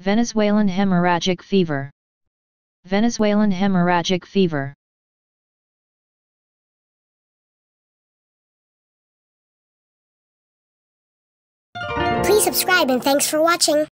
Venezuelan hemorrhagic fever. Venezuelan hemorrhagic fever. Please subscribe and thanks for watching.